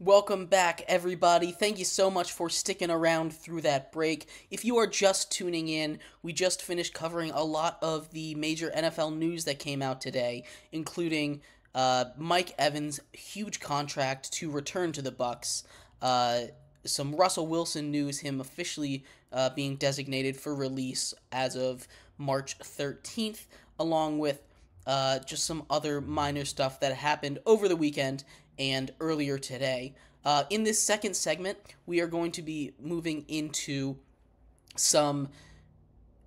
Welcome back, everybody. Thank you so much for sticking around through that break. If you are just tuning in, we just finished covering a lot of the major NFL news that came out today, including Mike Evans' huge contract to return to the Bucs, some Russell Wilson news, him officially being designated for release as of March 13th, along with just some other minor stuff that happened over the weekend and earlier today. In this second segment, we are going to be moving into some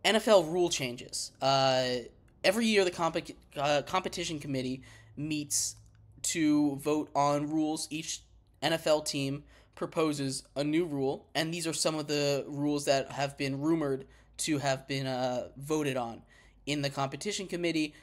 NFL rule changes. Every year, the competition committee meets to vote on rules. Each NFL team proposes a new rule, and these are some of the rules that have been rumored to have been voted on in the competition committee.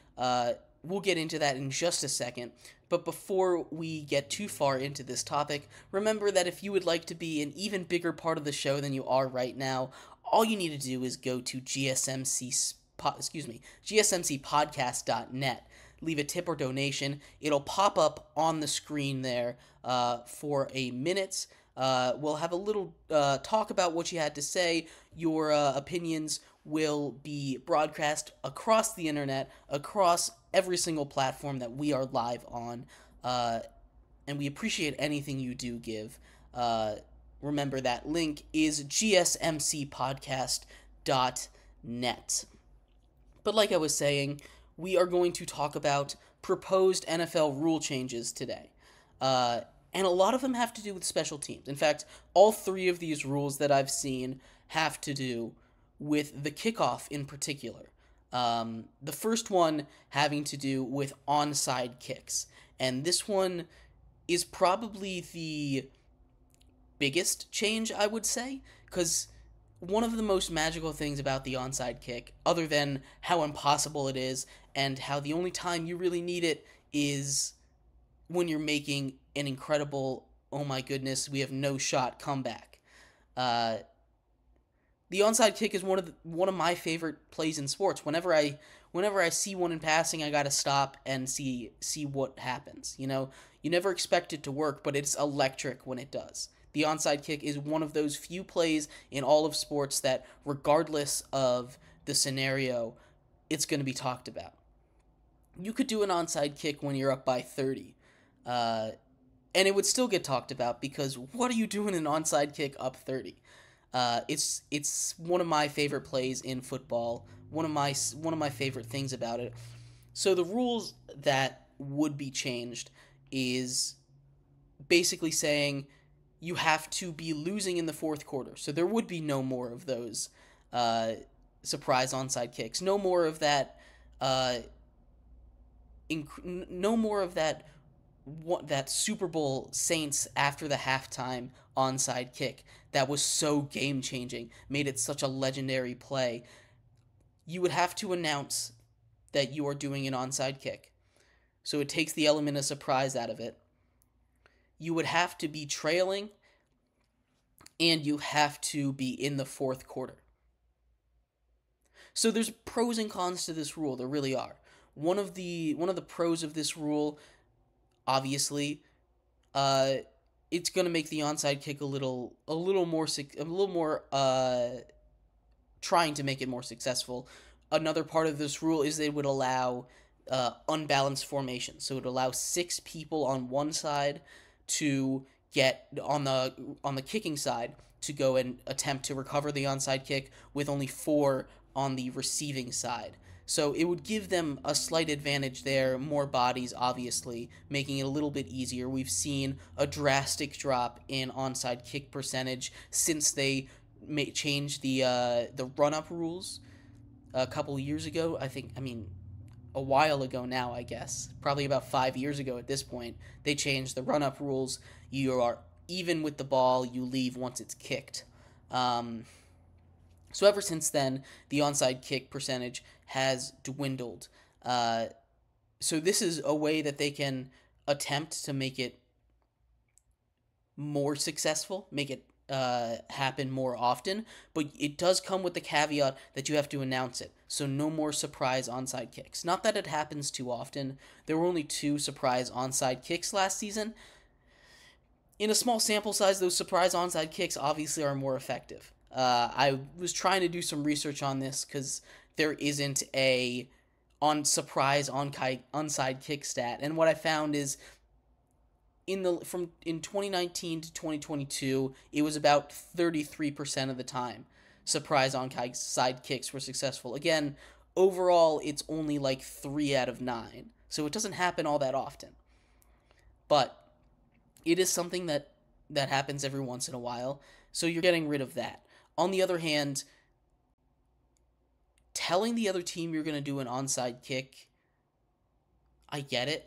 We'll get into that in just a second, but before we get too far into this topic, remember that if you would like to be an even bigger part of the show than you are right now, all you need to do is go to gsmcpodcast.net, leave a tip or donation. It'll pop up on the screen there for a minute. We'll have a little talk about what you had to say. Your opinions will be broadcast across the internet, across every single platform that we are live on, and we appreciate anything you do give. Remember, that link is gsmcpodcast.net. But like I was saying, we are going to talk about proposed NFL rule changes today, and a lot of them have to do with special teams. In fact, all three of these rules that I've seen have to do with the kickoff in particular. The first one having to do with onside kicks. And this one is probably the biggest change, I would say, because one of the most magical things about the onside kick, other than how impossible it is and how the only time you really need it is when you're making an incredible, oh my goodness, we have no shot comeback. The onside kick is one of my favorite plays in sports. Whenever I see one in passing, I gotta stop and see what happens. You know, you never expect it to work, but it's electric when it does. The onside kick is one of those few plays in all of sports that, regardless of the scenario, it's going to be talked about. You could do an onside kick when you're up by 30, and it would still get talked about because what are you doing an onside kick up 30? It's one of my favorite plays in football, one of my favorite things about it. So the rules that would be changed is basically saying you have to be losing in the fourth quarter. So there would be no more of those surprise onside kicks, no more of that that Super Bowl Saints after the halftime onside kick that was so game-changing, made it such a legendary play. You would have to announce that you are doing an onside kick, so it takes the element of surprise out of it. You would have to be trailing, and you have to be in the fourth quarter. So there's pros and cons to this rule. There really are. One of the pros of this rule, obviously, it's going to make the onside kick a little more trying to make it more successful. Another part of this rule is they would allow unbalanced formations. So it would allow six people on one side to get on the kicking side to go and attempt to recover the onside kick with only four on the receiving side. So it would give them a slight advantage there, more bodies, obviously, making it a little bit easier. We've seen a drastic drop in onside kick percentage since they changed the run-up rules a couple years ago. A while ago now, I guess. Probably about 5 years ago at this point, they changed the run-up rules. You are even with the ball, you leave once it's kicked. So ever since then, the onside kick percentage has dwindled. So this is a way that they can attempt to make it more successful, make it happen more often, but it does come with the caveat that you have to announce it. So no more surprise onside kicks. Not that it happens too often. There were only 2 surprise onside kicks last season. in a small sample size, those surprise onside kicks obviously are more effective. I was trying to do some research on this because there isn't a onside kick stat, and what I found is in 2019 to 2022, it was about 33% of the time surprise onside kicks were successful. Again, overall, it's only like 3 out of 9, so it doesn't happen all that often. But it is something that happens every once in a while, so you're getting rid of that. On the other hand, telling the other team you're going to do an onside kick, I get it.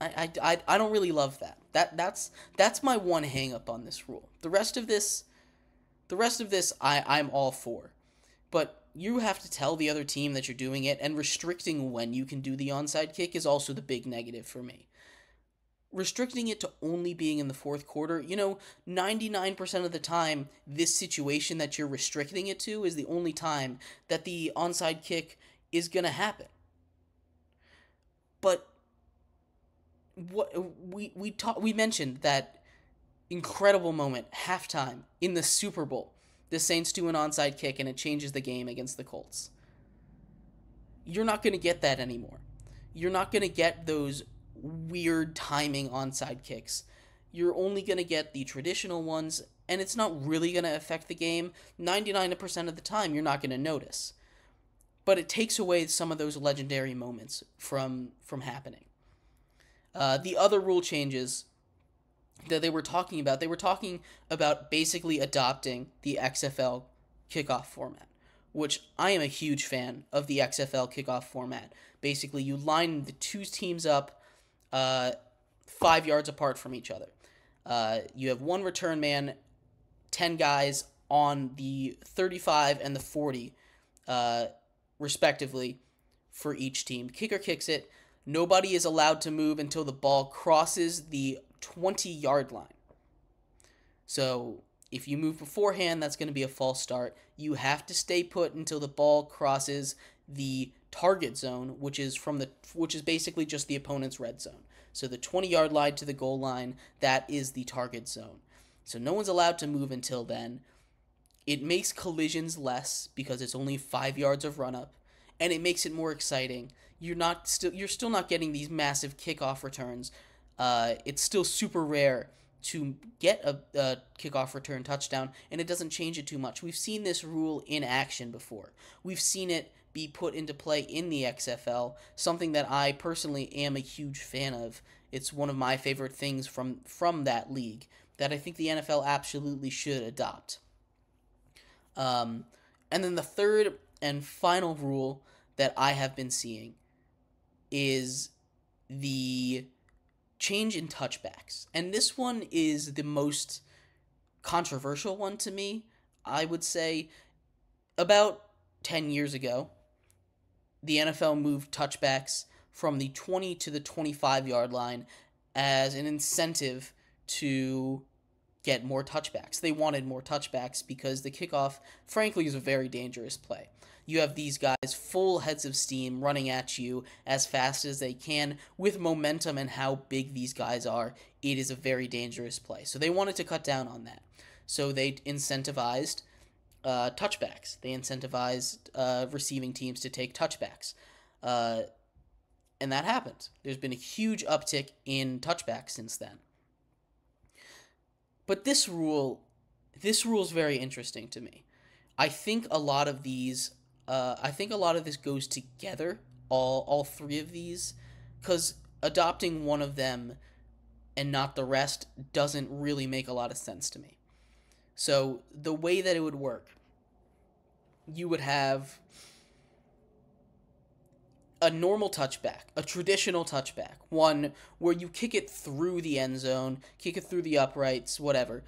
I don't really love that. That's my one hang up on this rule. The rest of this I'm all for. But you have to tell the other team that you're doing it, and restricting when you can do the onside kick is also the big negative for me. Restricting it to only being in the fourth quarter, 99% of the time, this situation that you're restricting it to is the only time that the onside kick is going to happen. But what we mentioned, that incredible moment, halftime in the Super Bowl, the Saints do an onside kick and it changes the game against the Colts. You're not going to get that anymore. You're not going to get those weird timing onside kicks. You're only going to get the traditional ones, and it's not really going to affect the game. 99% of the time, you're not going to notice. But it takes away some of those legendary moments from happening. The other rule changes that they were talking about basically adopting the XFL kickoff format, which I am a huge fan of the XFL kickoff format. Basically, you line the two teams up 5 yards apart from each other. You have one return man, 10 guys on the 35 and the 40, respectively, for each team. Kicker kicks it. Nobody is allowed to move until the ball crosses the 20-yard line. So if you move beforehand, that's going to be a false start. You have to stay put until the ball crosses the target zone, which is basically just the opponent's red zone. So the 20-yard line to the goal line, that is the target zone. So no one's allowed to move until then. It makes collisions less because it's only 5 yards of run-up, and it makes it more exciting. You're still not getting these massive kickoff returns. It's still super rare to get a kickoff return touchdown, and it doesn't change it too much. We've seen this rule in action before. We've seen it be put into play in the XFL, something that I personally am a huge fan of. It's one of my favorite things from that league that I think the NFL absolutely should adopt. And then the third and final rule that I have been seeing is the change in touchbacks. And this one is the most controversial one to me, I would say. About 10 years ago, the NFL moved touchbacks from the 20 to the 25-yard line as an incentive to get more touchbacks. They wanted more touchbacks because the kickoff, frankly, is a very dangerous play. You have these guys full heads of steam running at you as fast as they can with momentum, and how big these guys are, it is a very dangerous play. So they wanted to cut down on that. So they incentivized touchbacks. They incentivized receiving teams to take touchbacks. And that happened. There's been a huge uptick in touchbacks since then. But this rule is very interesting to me. I think a lot of this goes together, all three of these, because adopting one of them and not the rest doesn't really make a lot of sense to me. So the way that it would work, you would have a normal touchback, a traditional touchback, one where you kick it through the end zone, kick it through the uprights, whatever.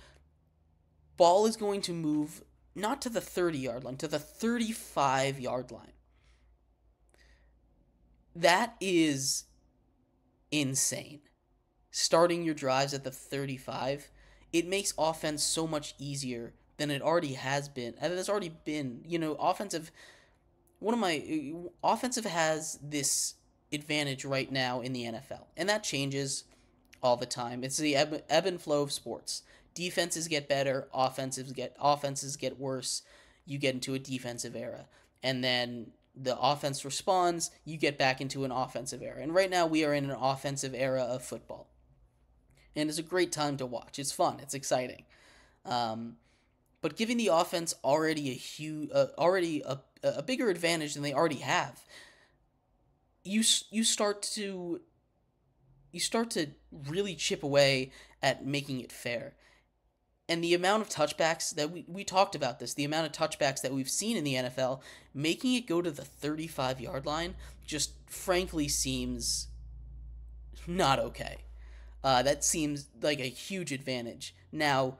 Ball is going to move not to the 30-yard line, to the 35-yard line. That is insane. Starting your drives at the 35, it makes offense so much easier than it already has been. And it's already been, offensive has this advantage right now in the NFL, and that changes. all the time. It's the ebb and flow of sports. Defenses get better, offenses get worse. You get into a defensive era, and then the offense responds, you get back into an offensive era. And right now we are in an offensive era of football, and it's a great time to watch. It's fun, it's exciting. But giving the offense already a bigger advantage than they already have, you start to really chip away at making it fair. And the amount of touchbacks that we talked about this, the amount of touchbacks that we've seen in the NFL, making it go to the 35-yard line just frankly seems not okay. That seems like a huge advantage. Now,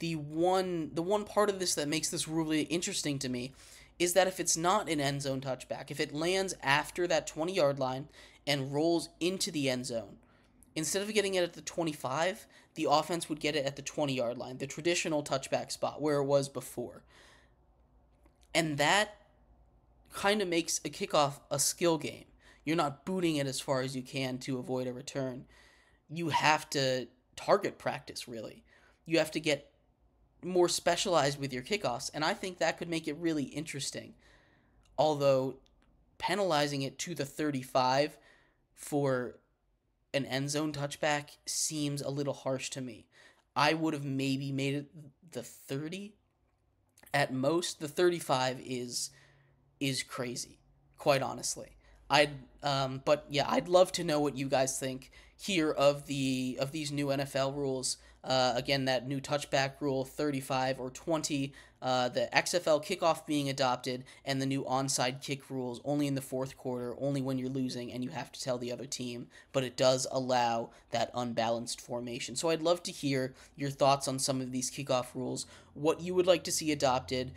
the one part of this that makes this really interesting to me is that if it's not an end zone touchback, if it lands after that 20-yard line and rolls into the end zone, instead of getting it at the 25, the offense would get it at the 20-yard line, the traditional touchback spot where it was before. And that kind of makes a kickoff a skill game. You're not booting it as far as you can to avoid a return. You have to target practice, really. You have to get more specialized with your kickoffs, and I think that could make it really interesting. Although penalizing it to the 35 for an end zone touchback seems a little harsh to me. I would have maybe made it the 30 at most. The 35 is crazy, quite honestly. But yeah, I'd love to know what you guys think here of these new NFL rules. Again, that new touchback rule, 35 or 20, the XFL kickoff being adopted, and the new onside kick rules, only in the fourth quarter, only when you're losing and you have to tell the other team, but it does allow that unbalanced formation. So I'd love to hear your thoughts on some of these kickoff rules, what you would like to see adopted,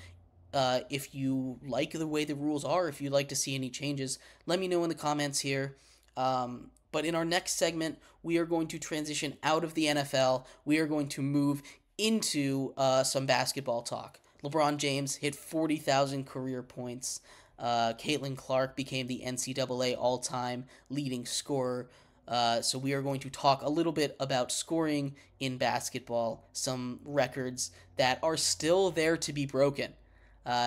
if you like the way the rules are, if you'd like to see any changes. Let me know in the comments here. But in our next segment, we are going to transition out of the NFL. We are going to move into some basketball talk. LeBron James hit 40,000 career points. Caitlin Clark became the NCAA all-time leading scorer. So we are going to talk a little bit about scoring in basketball, some records that are still there to be broken.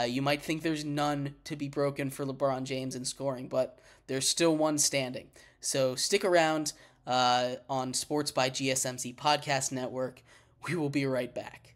You might think there's none to be broken for LeBron James in scoring, but there's still one standing. So stick around on Sports by GSMC Podcast Network. We will be right back.